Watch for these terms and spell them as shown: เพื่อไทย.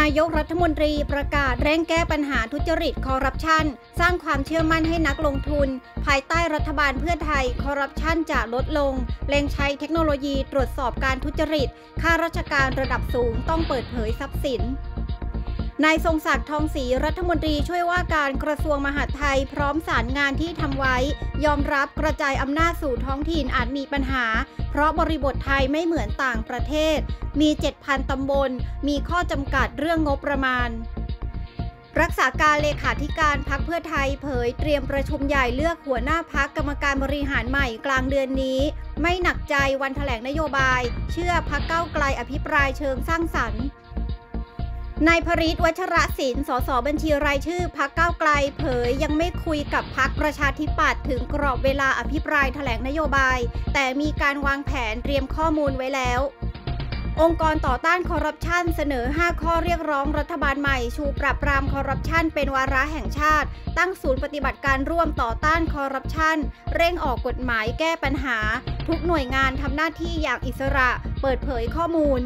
นายกรัฐมนตรีประกาศเร่งแก้ปัญหาทุจริตคอร์รัปชันสร้างความเชื่อมั่นให้นักลงทุนภายใต้รัฐบาลเพื่อไทยคอร์รัปชันจะลดลงเล็งใช้เทคโนโลยีตรวจสอบการทุจริตข้าราชการระดับสูงต้องเปิดเผยทรัพย์สินนายทรงศักดิ์ทองศรีรัฐมนตรีช่วยว่าการกระทรวงมหาดไทยพร้อมสารงานที่ทำไว้ยอมรับกระจายอำนาจสู่ท้องถิ่นอาจมีปัญหาเพราะบริบทไทยไม่เหมือนต่างประเทศมี 7,000 ตำบลมีข้อจำกัดเรื่องงบประมาณรักษาการเลขาธิการพรรคเพื่อไทยเผยเตรียมประชุมใหญ่เลือกหัวหน้าพรรคกรรมการบริหารใหม่กลางเดือนนี้ไม่หนักใจวันแถลงนโยบายเชื่อพรรคก้าวไกลอภิปรายเชิงสร้างสรรค์นายพฤทธิ์ วัชรศิลป์ สส.บัญชีรายชื่อพรรคก้าวไกลเผยยังไม่คุยกับพรรคประชาธิปัตย์ถึงกรอบเวลาอภิปรายแถลงนโยบายแต่มีการวางแผนเตรียมข้อมูลไว้แล้วองค์กรต่อต้านคอร์รัปชันเสนอ 5 ข้อเรียกร้องรัฐบาลใหม่ชูปราบปรามคอร์รัปชันเป็นวาระแห่งชาติตั้งศูนย์ปฏิบัติการร่วมต่อต้านคอร์รัปชันเร่งออกกฎหมายแก้ปัญหาทุกหน่วยงานทำหน้าที่อย่างอิสระเปิดเผยข้อมูล